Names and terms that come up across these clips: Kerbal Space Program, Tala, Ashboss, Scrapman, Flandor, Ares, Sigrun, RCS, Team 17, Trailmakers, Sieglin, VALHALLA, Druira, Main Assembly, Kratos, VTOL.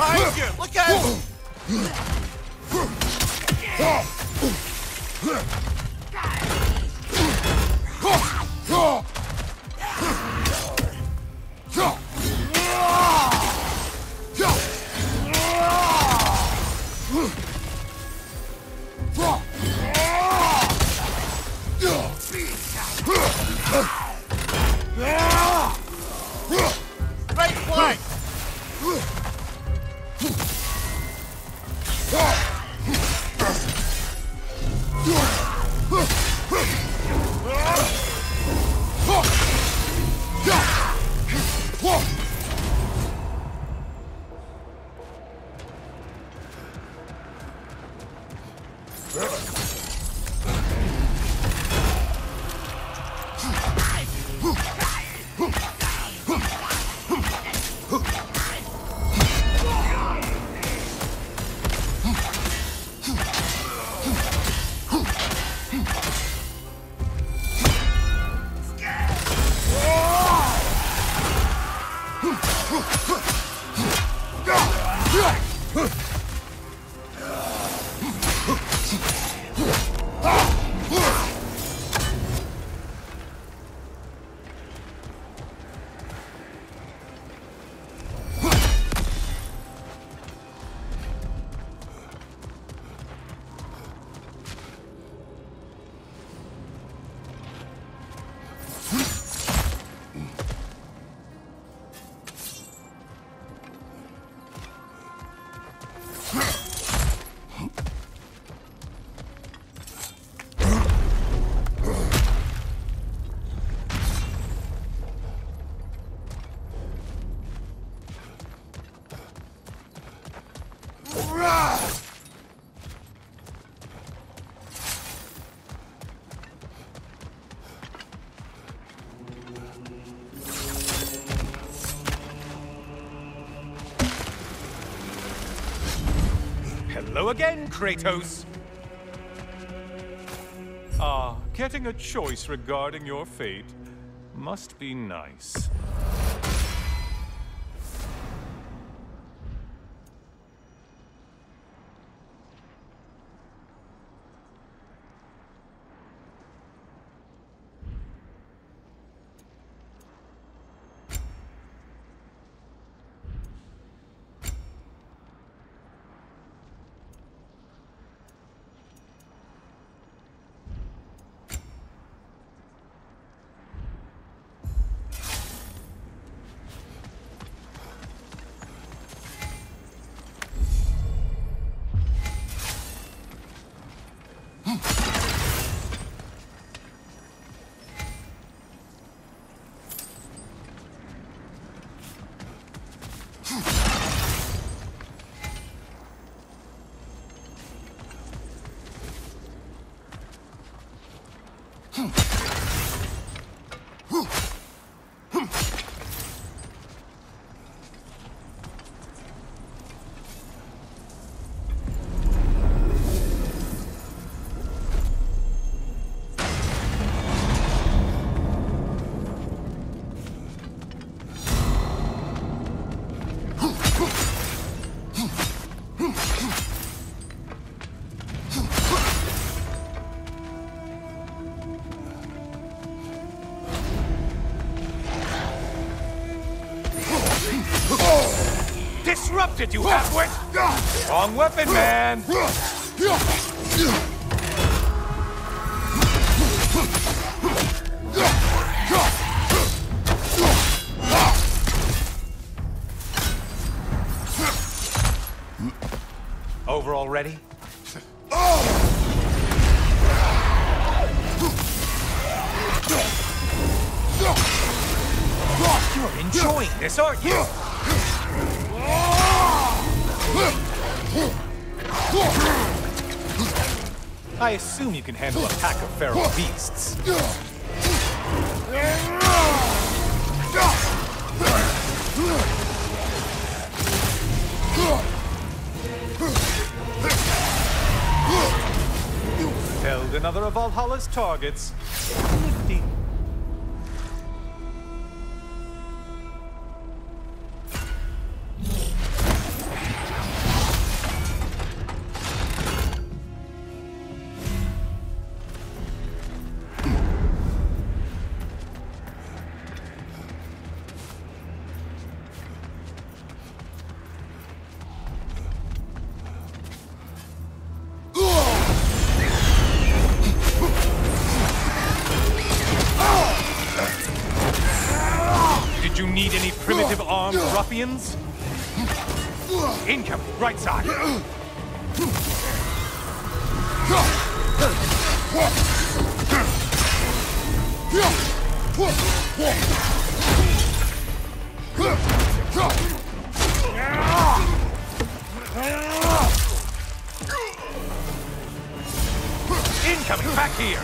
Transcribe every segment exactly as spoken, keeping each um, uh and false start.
Behind you! Look at him! Right flank! Hello again, Kratos! Ah, getting a choice regarding your fate must be nice. Disrupted, you halfwit! Wrong weapon, man! Over already? You're enjoying this, aren't you? I assume you can handle a pack of feral beasts. You felled another of Valhalla's targets. Nifty. armed ruffians. Incoming, right side. Incoming, back here.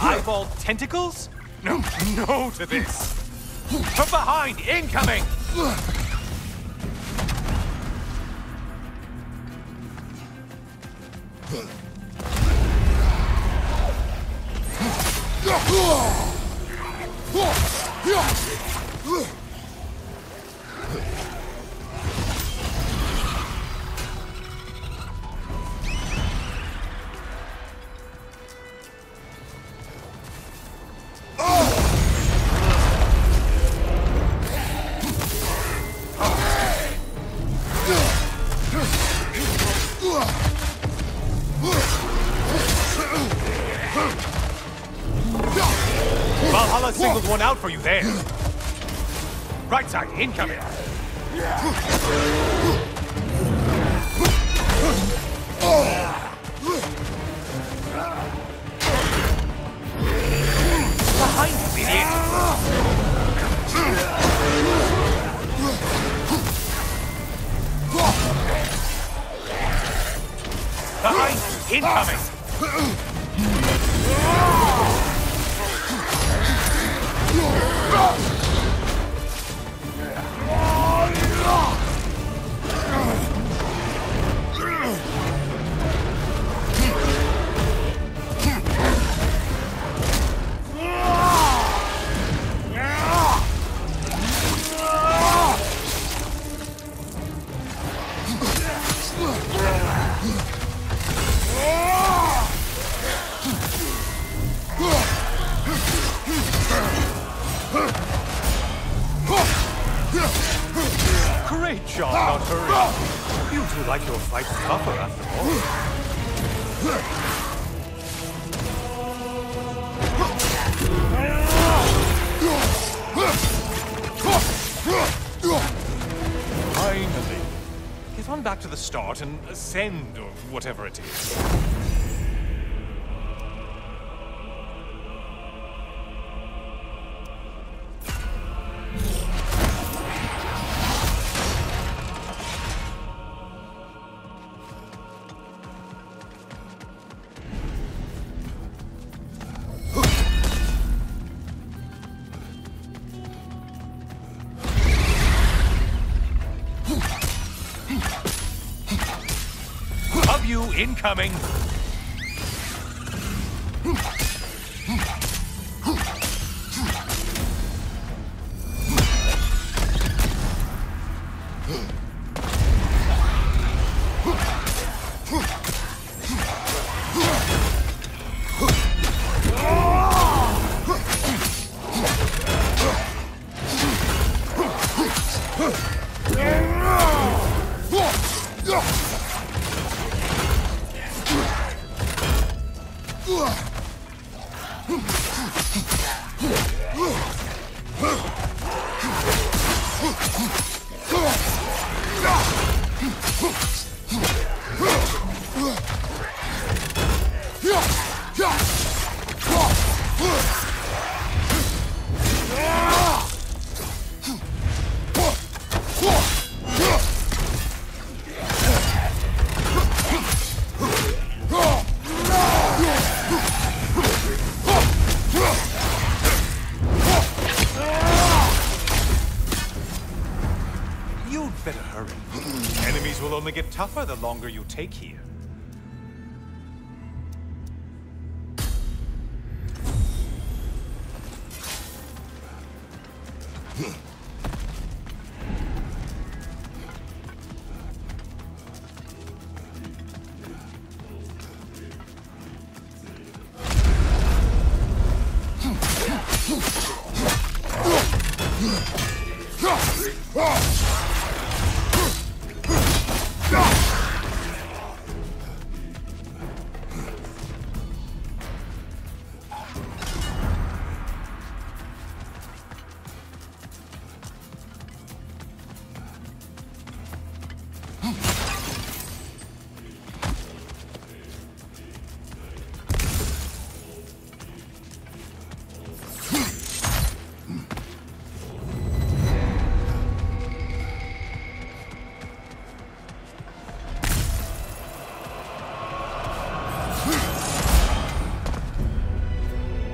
Eyeball tentacles? No, no to this. From behind, incoming! One out for you there. Right side, incoming. Behind you, idiot. Behind you, incoming. Huh? shall not hurry. You two like your fight tougher after all. Finally. Get on back to the start and ascend, or whatever it is. Incoming. Get tougher the longer you take here.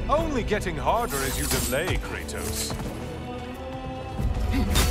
Only getting harder as you delay, Kratos. Incoming!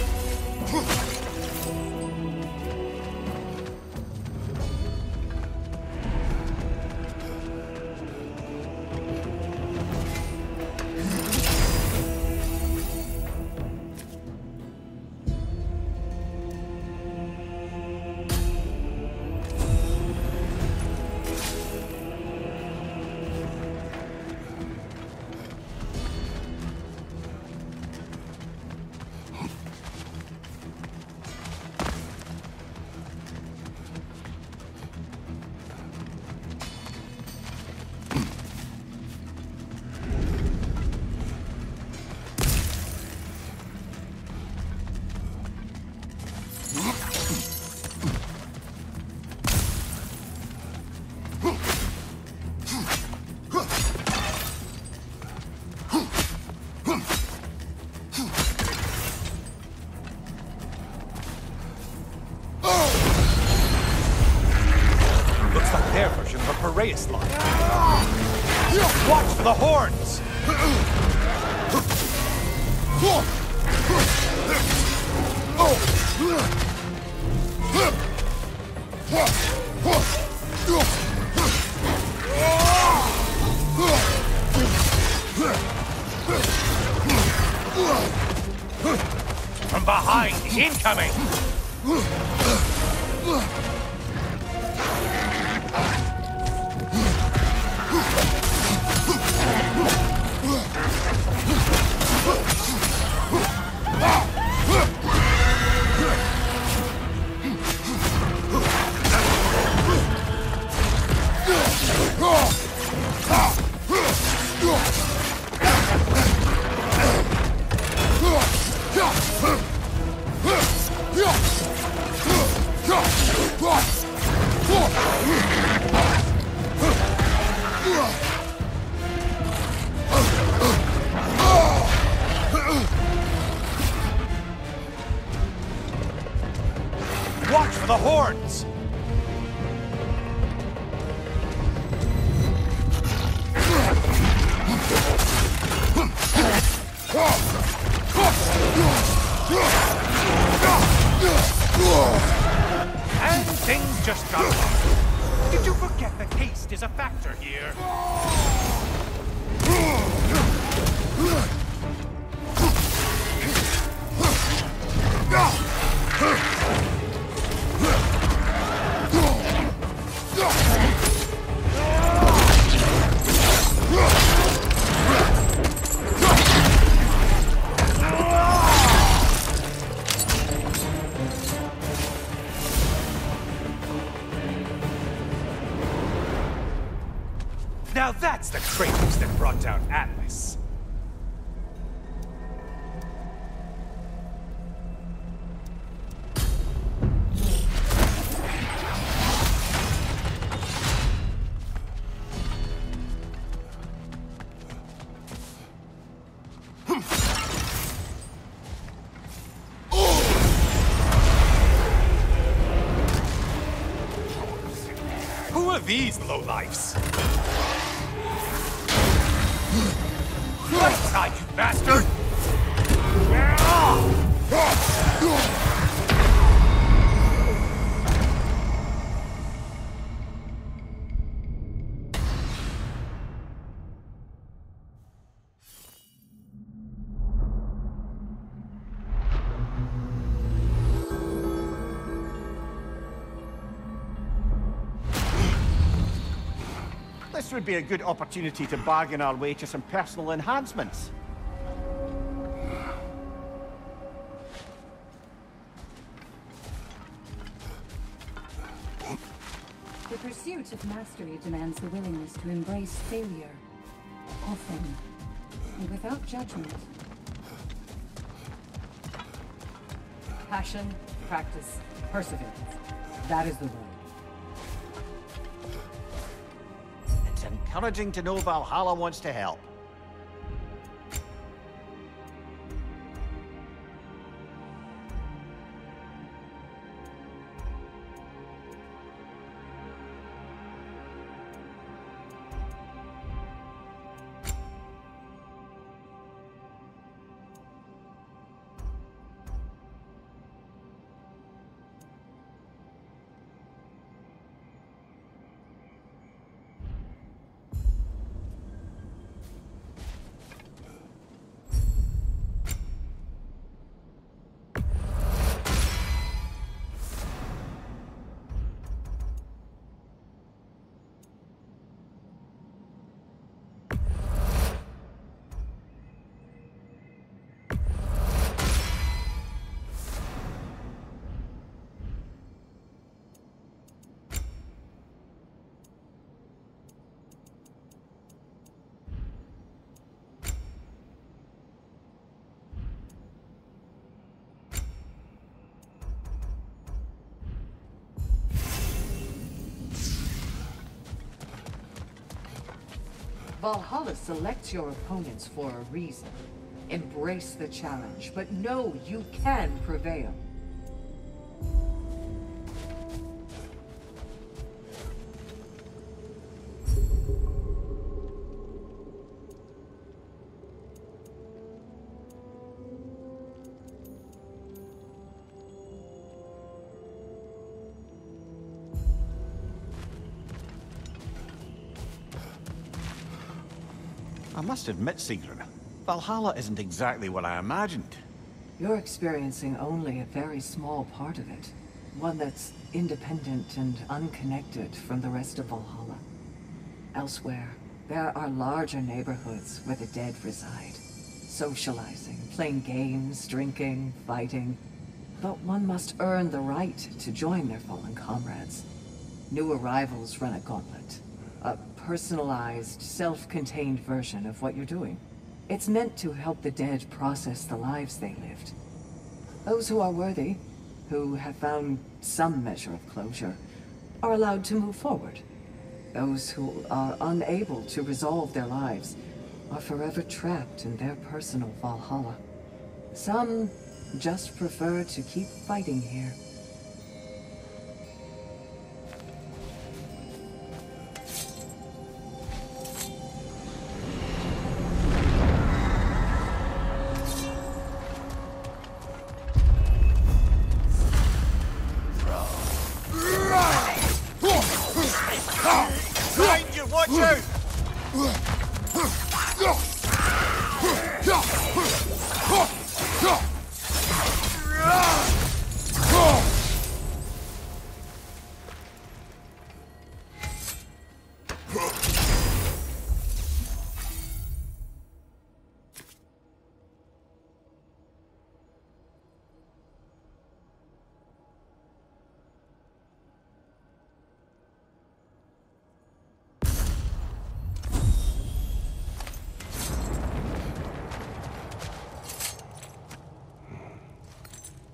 Watch for the horns! And things just got lost. Did you forget that haste is a factor here? Now that's the Kratos that brought down Atlas. Who are these lowlifes? Right side, you bastard! This would be a good opportunity to bargain our way to some personal enhancements. The pursuit of mastery demands the willingness to embrace failure, often, and without judgment. Passion, practice, perseverance. That is the rule. Encouraging to know Valhalla wants to help. Valhalla selects your opponents for a reason. Embrace the challenge, but know you can prevail. I must admit, Sigrun, Valhalla isn't exactly what I imagined. You're experiencing only a very small part of it. One that's independent and unconnected from the rest of Valhalla. Elsewhere, there are larger neighborhoods where the dead reside. Socializing, playing games, drinking, fighting. But one must earn the right to join their fallen comrades. New arrivals run a gauntlet. A personalized, self-contained version of what you're doing. It's meant to help the dead process the lives they lived. Those who are worthy, who have found some measure of closure, are allowed to move forward. Those who are unable to resolve their lives are forever trapped in their personal Valhalla. Some just prefer to keep fighting here.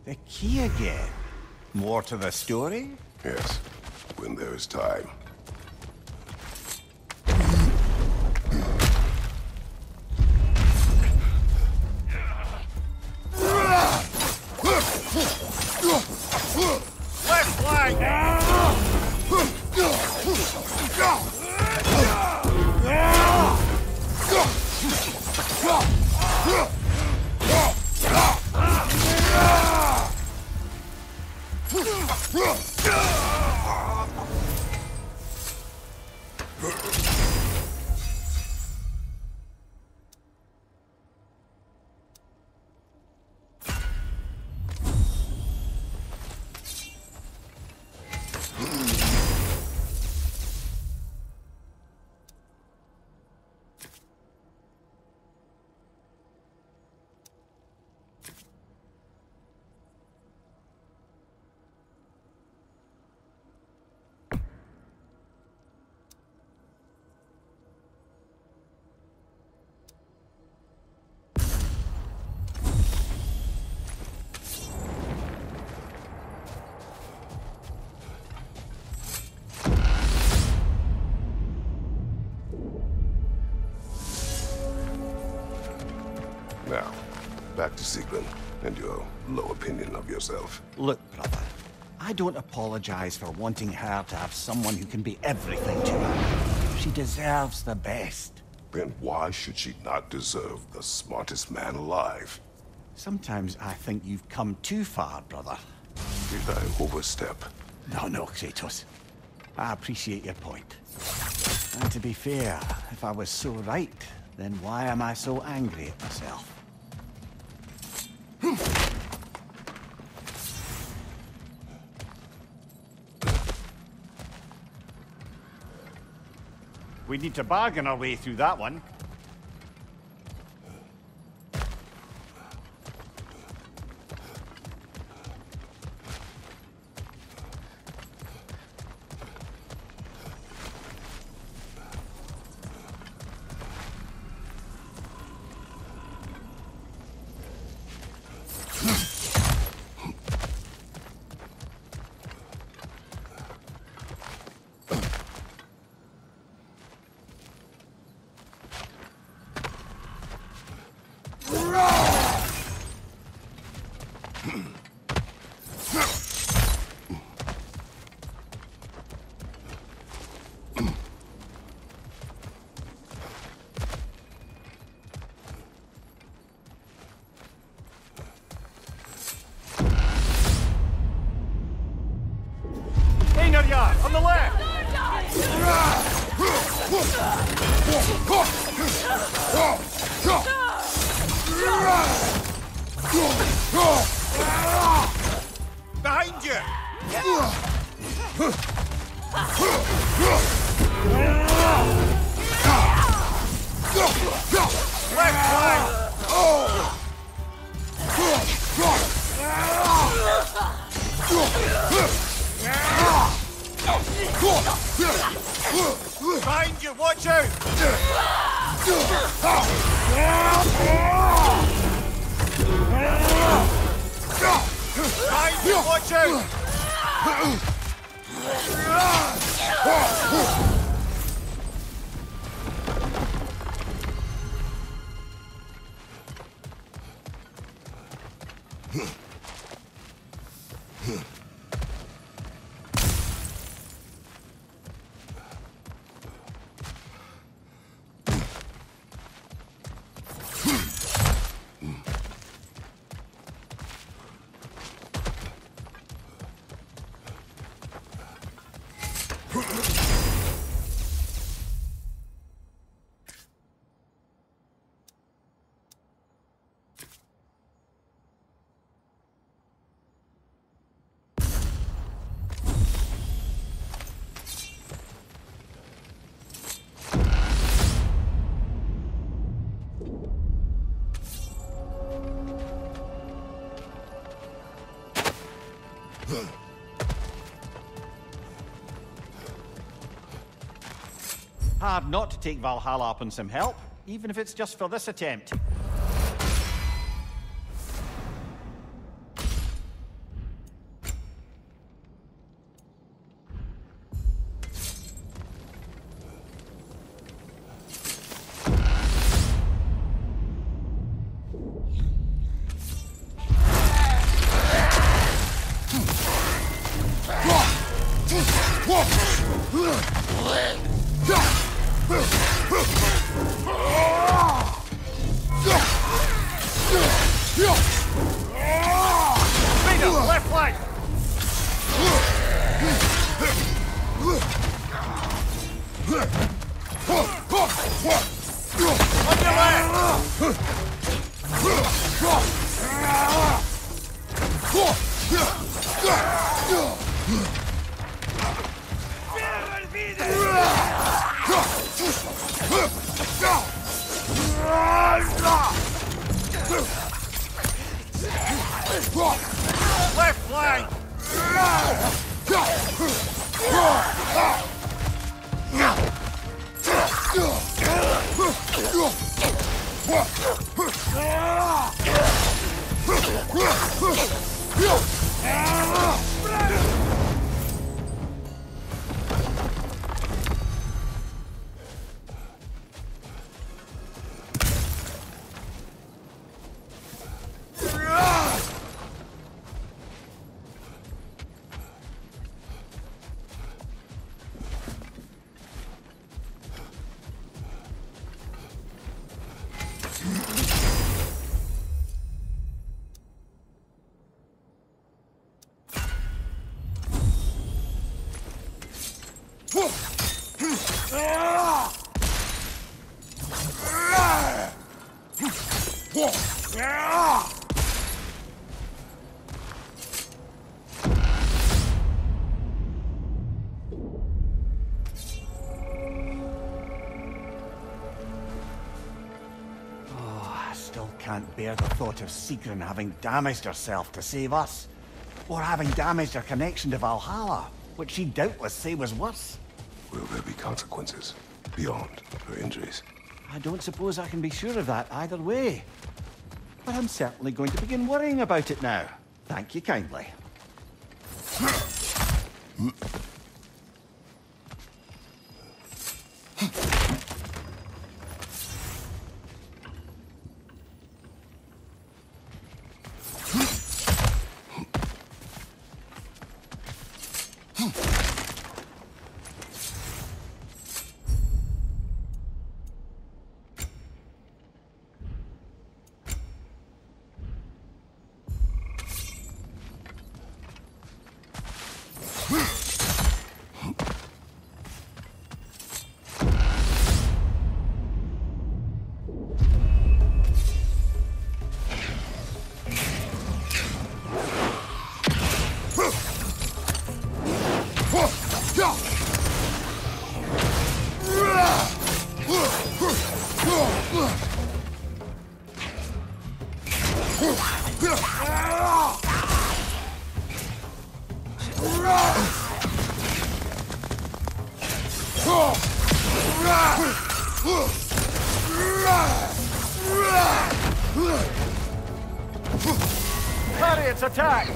The key again. More to the story? Yes, when there is time. Now, back to Sieglin and your low opinion of yourself. Look, brother, I don't apologize for wanting her to have someone who can be everything to her. She deserves the best. Then why should she not deserve the smartest man alive? Sometimes I think you've come too far, brother. Did I overstep? No, no, Kratos. I appreciate your point. And to be fair, if I was so right, then why am I so angry at myself? We need to bargain our way through that one. Watch out! Hard not to take Valhalla up on some help, even if it's just for this attempt. Bear the thought of Sigrun having damaged herself to save us, or having damaged her connection to Valhalla, which she doubtless say was worse. Will there be consequences beyond her injuries? I don't suppose I can be sure of that either way, but I'm certainly going to begin worrying about it now. Thank you kindly. Attack!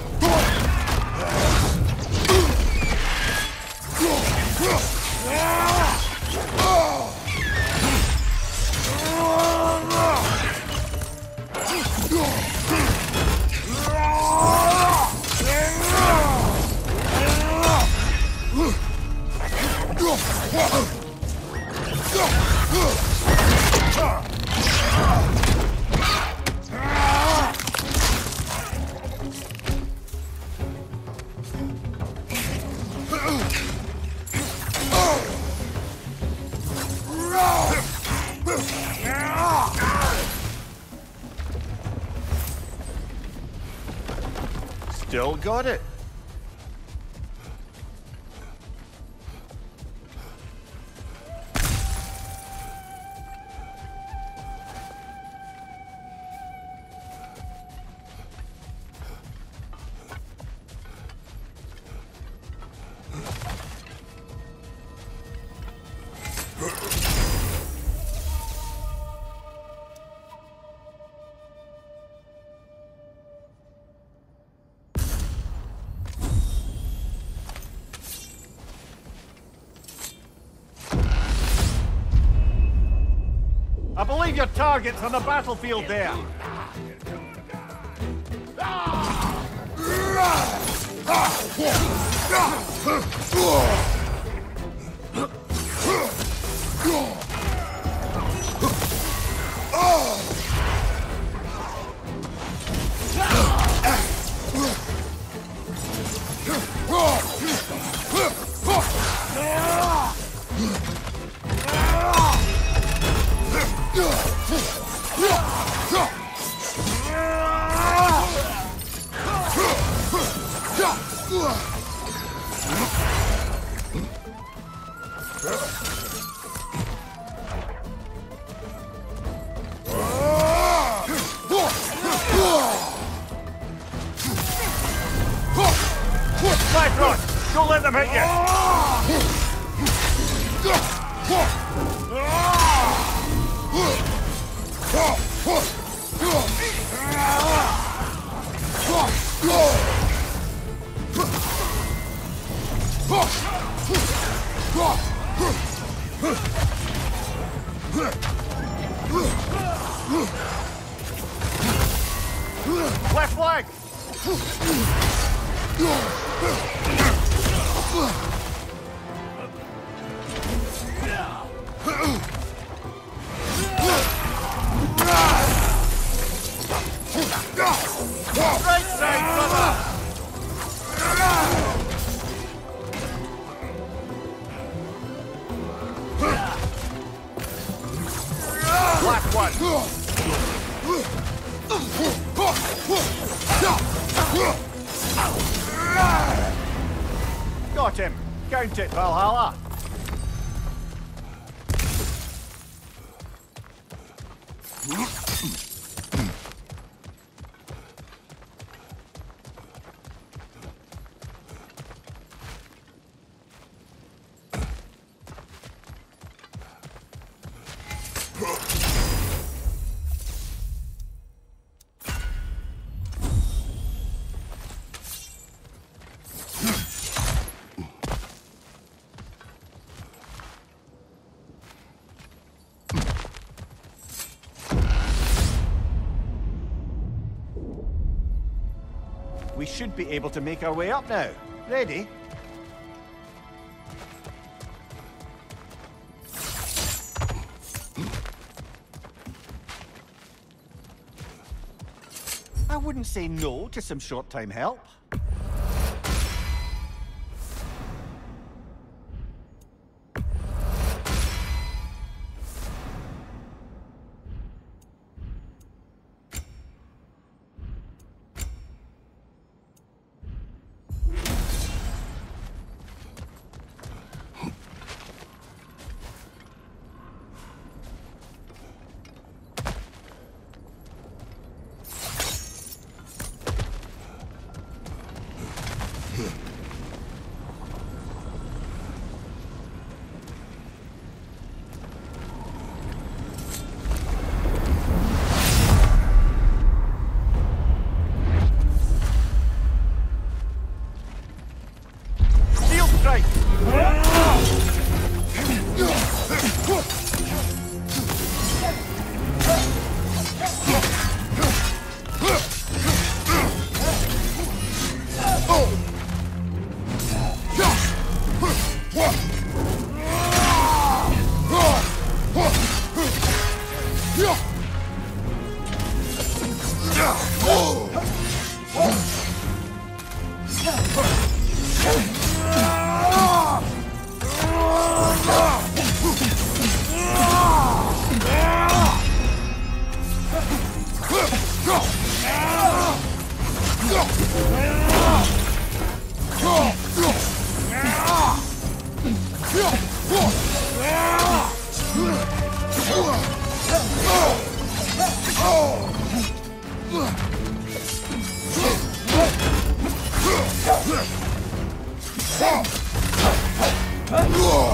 still got it. I believe your target's on the battlefield there. Kratos, don't let them hit you! Left leg! Right side, brother! Black one! Got him! Count it, Valhalla! We should be able to make our way up now. Ready? I wouldn't say no to some short-time help. Go! Go! Kratos,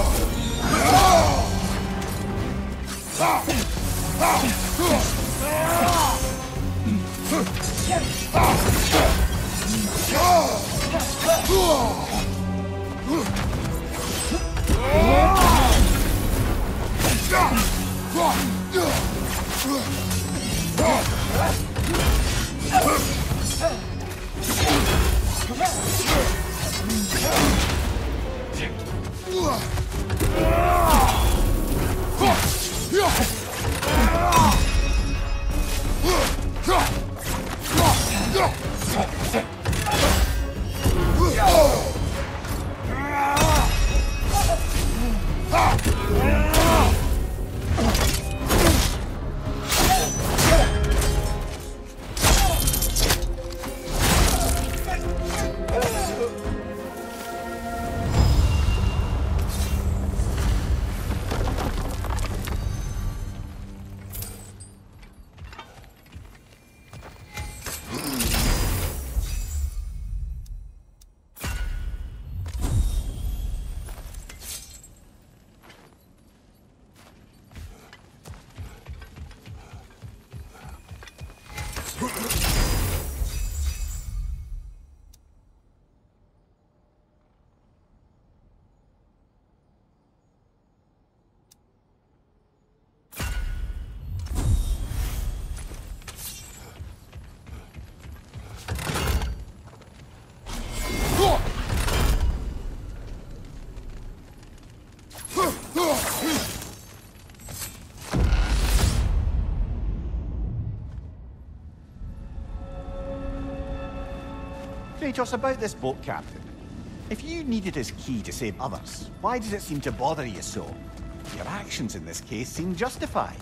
about this boat captain. If you needed his key to save others, why does it seem to bother you so? Your actions in this case seem justified.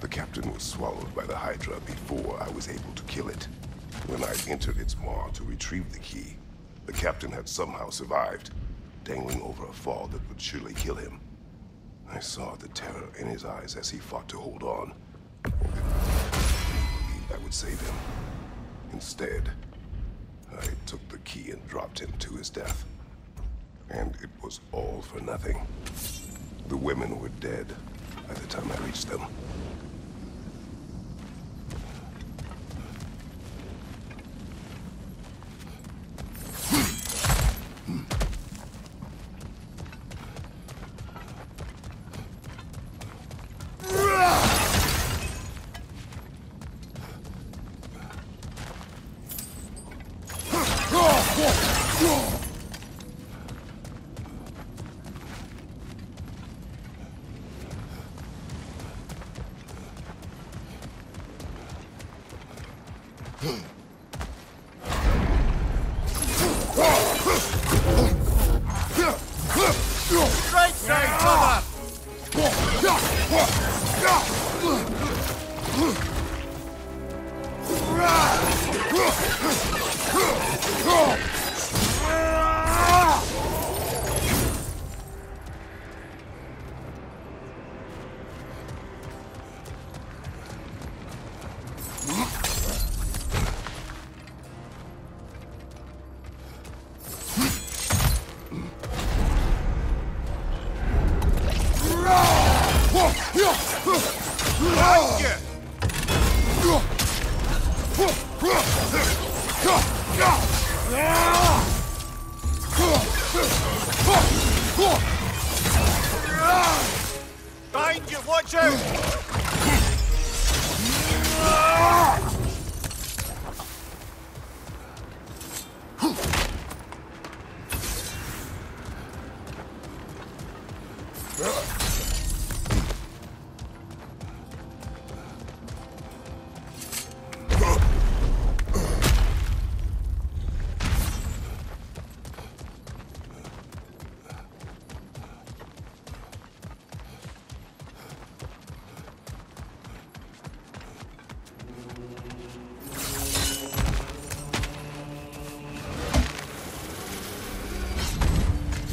The captain was swallowed by the Hydra before I was able to kill it. When I entered its maw to retrieve the key, the captain had somehow survived, dangling over a fall that would surely kill him. I saw the terror in his eyes as he fought to hold on. I believed I would save him. Instead, I took the key and dropped him to his death. And it was all for nothing. The women were dead by the time I reached them.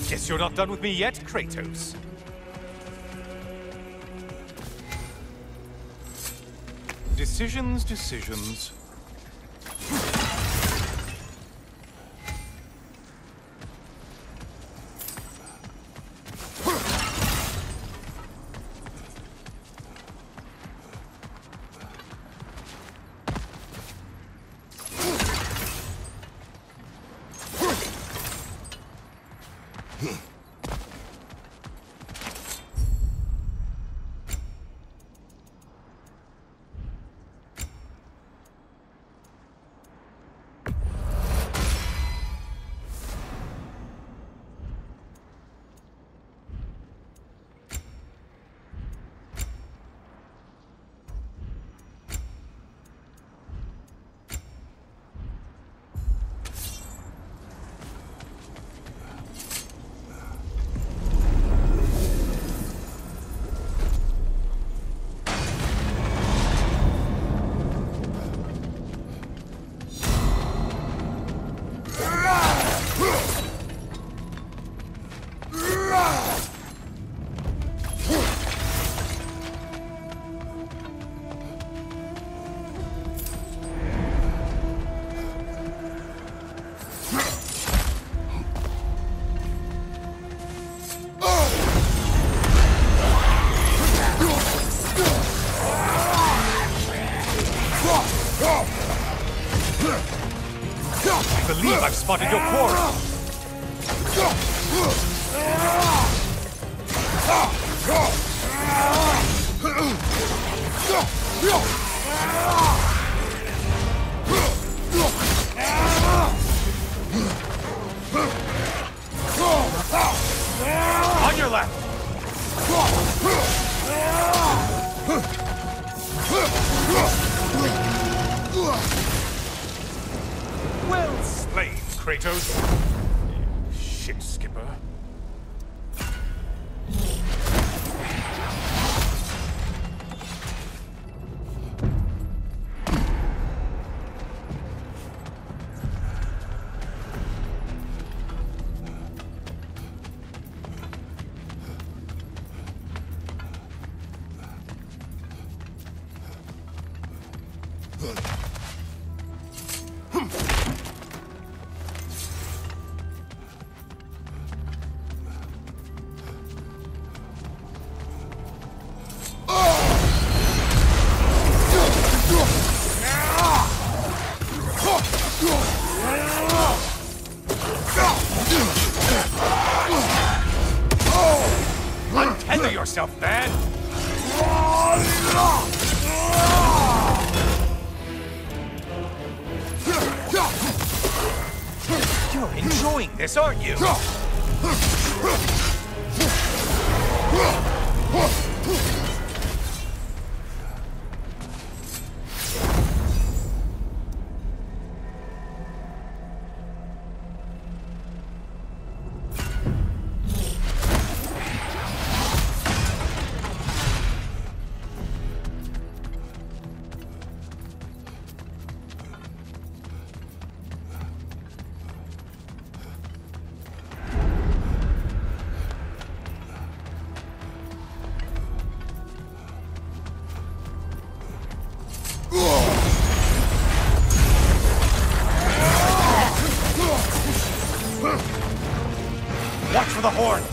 Guess you're not done with me yet, Kratos. Decisions, decisions. I've spotted your quarry! On your left! Well slain, Kratos. You shit skipper. Untether yourself, man! You're enjoying this, aren't you? Watch for the horns!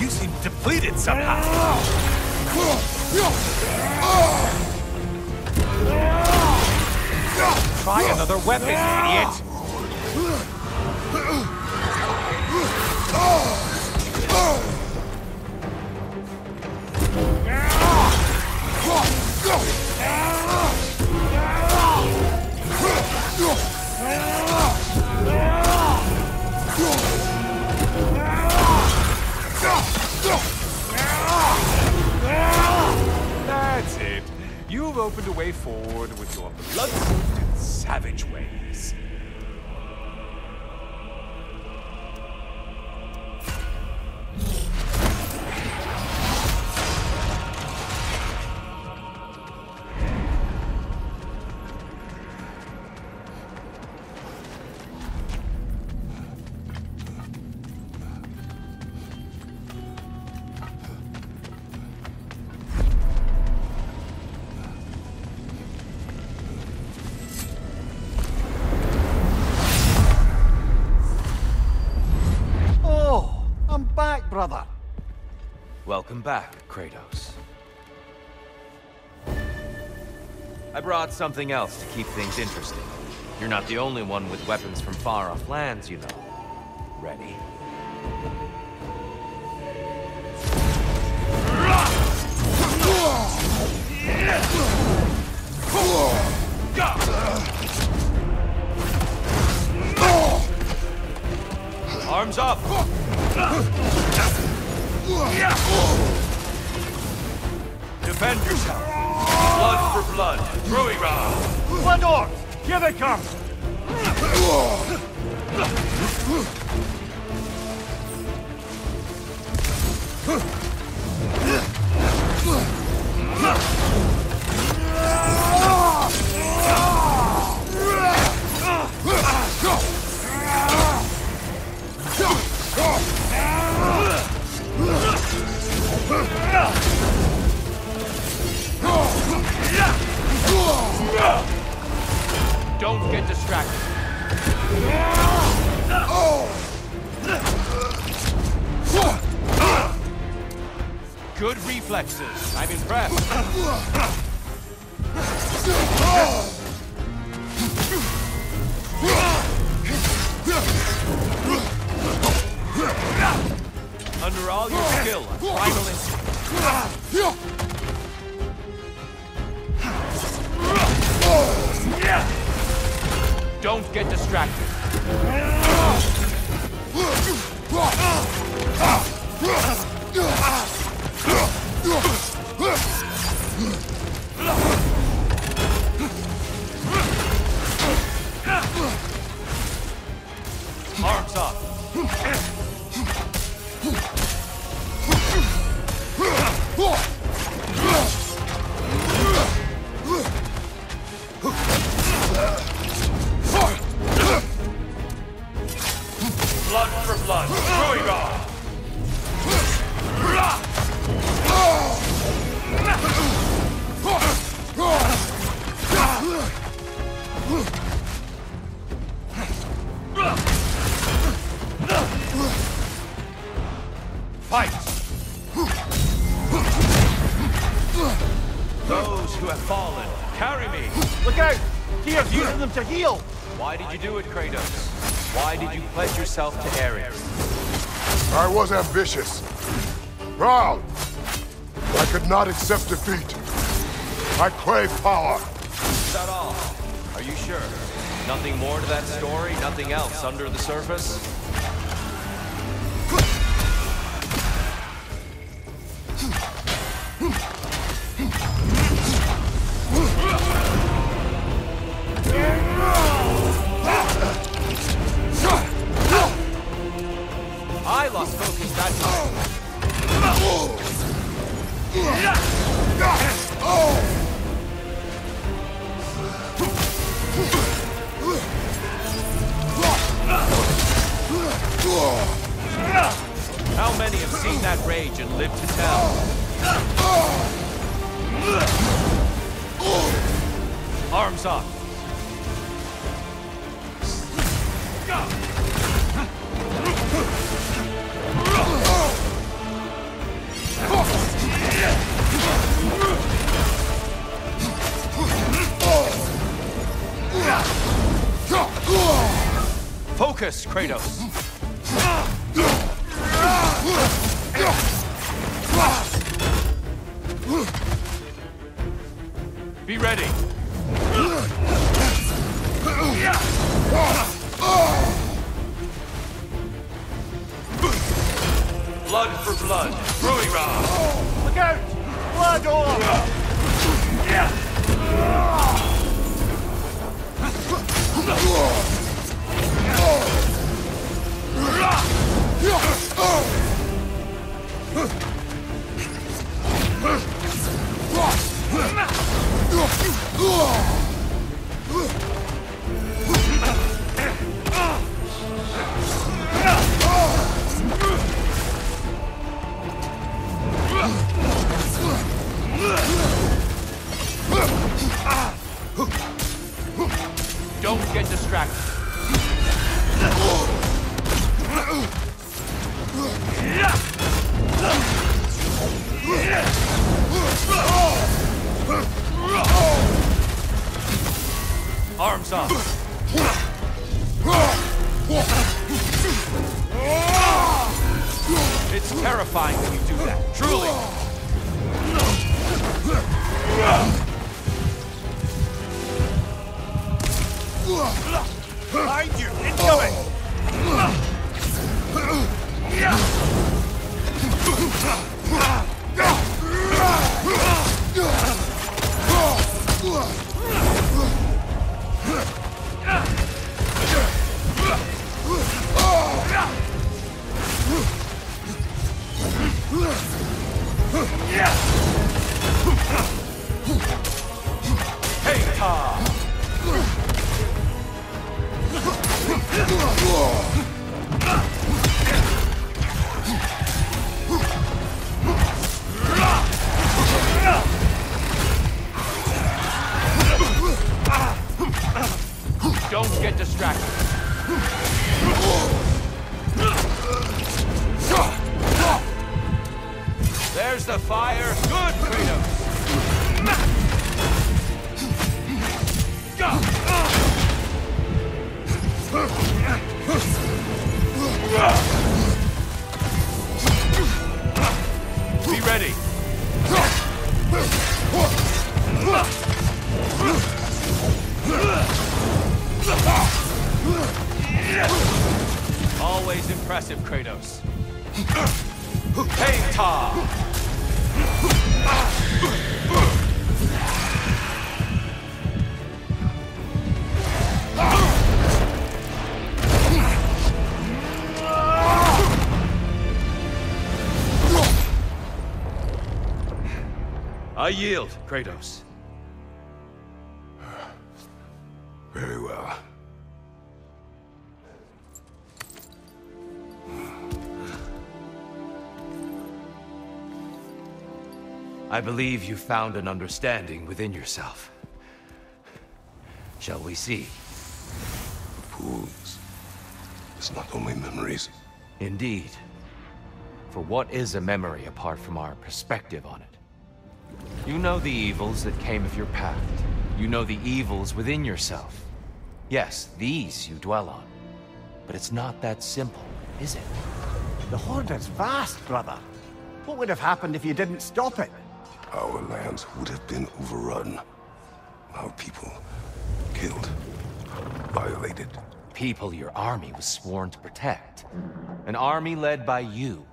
You seem depleted somehow. Try another weapon, idiot. That's it. You've opened a way forward with your blood-soaked and savage ways. brother. Welcome back, Kratos. I brought something else to keep things interesting. You're not the only one with weapons from far-off lands, you know. Ready? Arms up! Defend yourself! Blood for blood! Druira! Flandor! Here they come! Don't get distracted. Good reflexes. I'm impressed. Under all your skill, final instinct. Don't get distracted. Arms up. Blood for blood, through it all! Fight! Those who have fallen, carry me! Look out! He is using them to heal! Why did you do it, Kratos? Why did you pledge yourself to Ares? I was ambitious, proud. I could not accept defeat. I crave power. Is that all? Are you sure? Nothing more to that story? Nothing else under the surface? I lost focus that time. How many have seen that rage and lived to tell? Arms up. Focus, Kratos. Be ready. Blood for blood. Ruira. Look out! Blood or... Don't get distracted. Yeah! close up. It's terrifying when you do that, truly. Behind you, incoming! Hey, Tala! Don't get distracted. There's the fire. Good, Kratos. Be ready. Always impressive, Kratos. Hey, Tala! I yield, Kratos. Very well. I believe you found an understanding within yourself. Shall we see? The pools. It's not only memories. Indeed. For what is a memory apart from our perspective on it? You know the evils that came of your pact. You know the evils within yourself. Yes, these you dwell on. But it's not that simple, is it? The Horde is vast, brother. What would have happened if you didn't stop it? Our lands would have been overrun. Our people killed, violated. People your army was sworn to protect. An army led by you.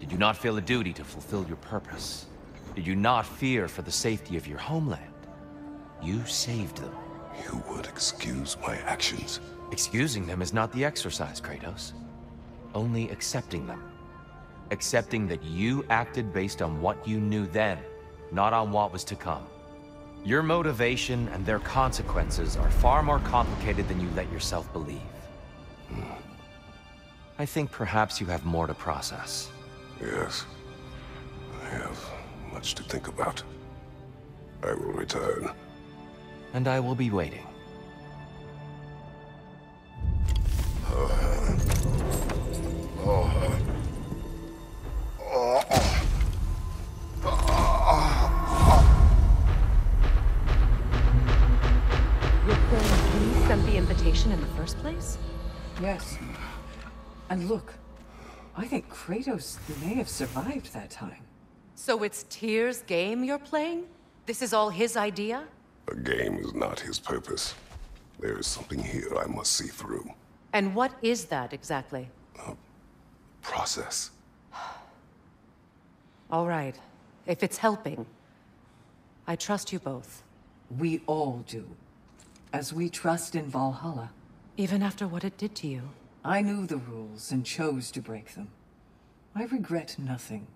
Did you not feel a duty to fulfill your purpose? Did you not fear for the safety of your homeland? You saved them. You would excuse my actions. Excusing them is not the exercise, Kratos. Only accepting them. Accepting that you acted based on what you knew then, not on what was to come. Your motivation and their consequences are far more complicated than you let yourself believe. Mm. I think perhaps you have more to process. Yes. I have much to think about. I will return. And I will be waiting. Oh. Oh. Sent the invitation in the first place? Yes. And look, I think Kratos may have survived that time. So it's Tyr's game you're playing? This is all his idea? The game is not his purpose. There is something here I must see through. And what is that exactly? A process. All right. If it's helping, I trust you both. We all do. As we trust in Valhalla. Even after what it did to you? I knew the rules and chose to break them. I regret nothing.